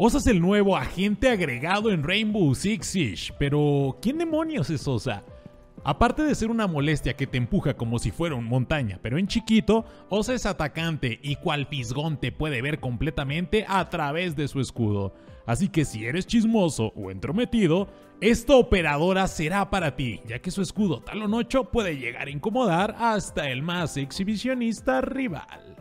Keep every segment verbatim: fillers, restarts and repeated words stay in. Osa es el nuevo agente agregado en Rainbow Six Siege, pero ¿quién demonios es Osa? Aparte de ser una molestia que te empuja como si fuera una montaña, pero en chiquito, Osa es atacante y cual fisgón te puede ver completamente a través de su escudo. Así que si eres chismoso o entrometido, esta operadora será para ti, ya que su escudo Talon ocho puede llegar a incomodar hasta el más exhibicionista rival.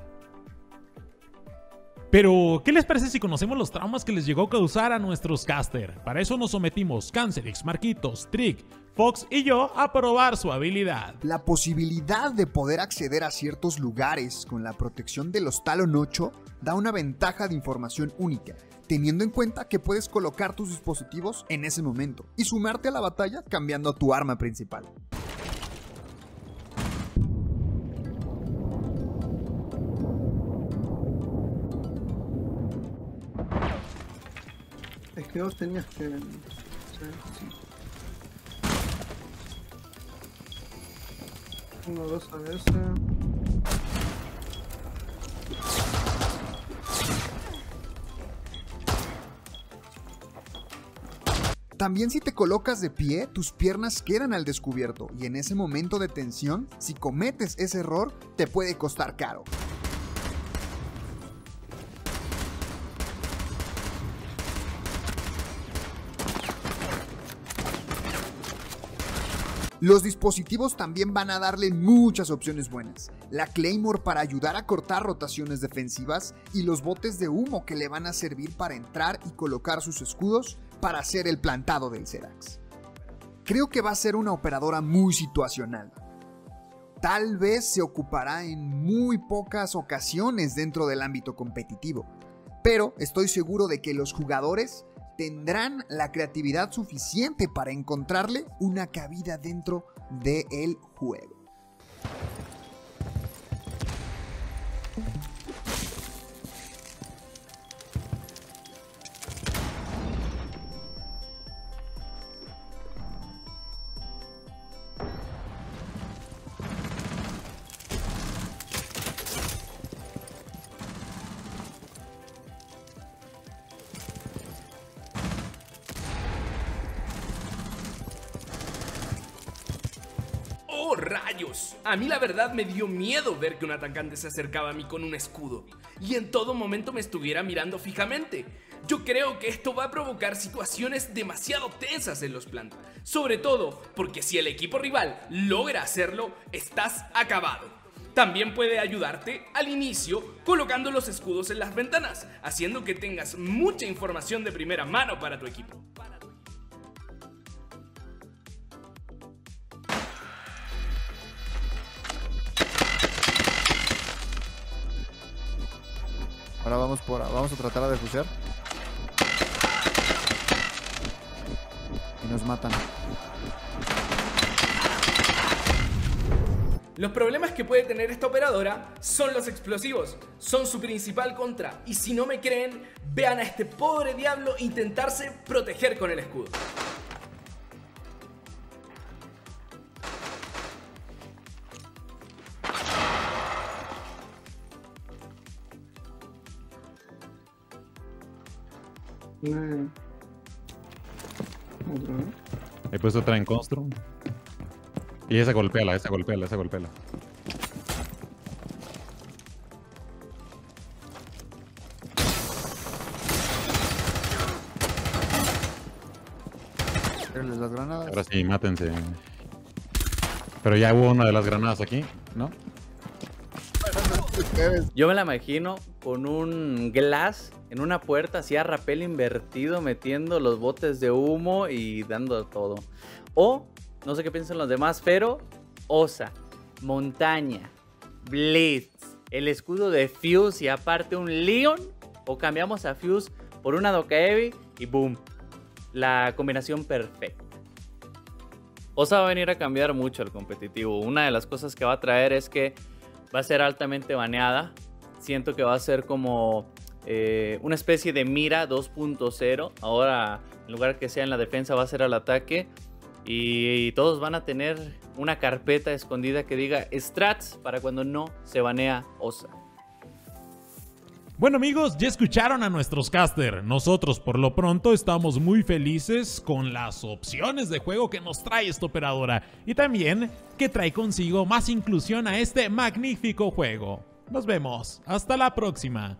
Pero, ¿qué les parece si conocemos los traumas que les llegó a causar a nuestros caster? Para eso nos sometimos Canserix, Marquitos, Trick, Fox y yo a probar su habilidad. La posibilidad de poder acceder a ciertos lugares con la protección de los Talon ocho da una ventaja de información única, teniendo en cuenta que puedes colocar tus dispositivos en ese momento y sumarte a la batalla cambiando tu arma principal. Es que vos tenías que... Sí, sí. Uno, dos a veces. También si te colocas de pie, tus piernas quedan al descubierto y en ese momento de tensión, si cometes ese error, te puede costar caro. Los dispositivos también van a darle muchas opciones buenas. La Claymore para ayudar a cortar rotaciones defensivas y los botes de humo que le van a servir para entrar y colocar sus escudos para hacer el plantado del Serax. Creo que va a ser una operadora muy situacional. Tal vez se ocupará en muy pocas ocasiones dentro del ámbito competitivo, pero estoy seguro de que los jugadores tendrán la creatividad suficiente para encontrarle una cabida dentro del juego. ¡Oh, rayos! A mí la verdad me dio miedo ver que un atacante se acercaba a mí con un escudo y en todo momento me estuviera mirando fijamente. Yo creo que esto va a provocar situaciones demasiado tensas en los plantas, sobre todo porque si el equipo rival logra hacerlo, estás acabado. También puede ayudarte al inicio colocando los escudos en las ventanas, haciendo que tengas mucha información de primera mano para tu equipo. Ahora vamos por, vamos a tratar de fusear. Y nos matan. Los problemas que puede tener esta operadora son los explosivos. Son su principal contra. Y si no me creen, vean a este pobre diablo intentarse proteger con el escudo. No. Otra vez. He puesto otra en Constru. Y esa golpeala, esa golpeala, esa golpeala. Las granadas. Ahora sí, mátense. Pero ya hubo una de las granadas aquí, ¿no? Yo me la imagino con un glass en una puerta, así a rapel invertido, metiendo los botes de humo y dando todo. O, no sé qué piensan los demás, pero Osa, montaña, Blitz, el escudo de Fuse y aparte un Leon. O cambiamos a Fuse por una Doca Heavy y boom, la combinación perfecta. Osa va a venir a cambiar mucho el competitivo. Una de las cosas que va a traer es que va a ser altamente baneada. Siento que va a ser como eh, una especie de mira dos punto cero. Ahora, en lugar que sea en la defensa, va a ser al ataque. Y, y todos van a tener una carpeta escondida que diga Strats para cuando no se banea Osa. Bueno amigos, ya escucharon a nuestros casters. Nosotros por lo pronto estamos muy felices con las opciones de juego que nos trae esta operadora y también que trae consigo más inclusión a este magnífico juego. Nos vemos, hasta la próxima.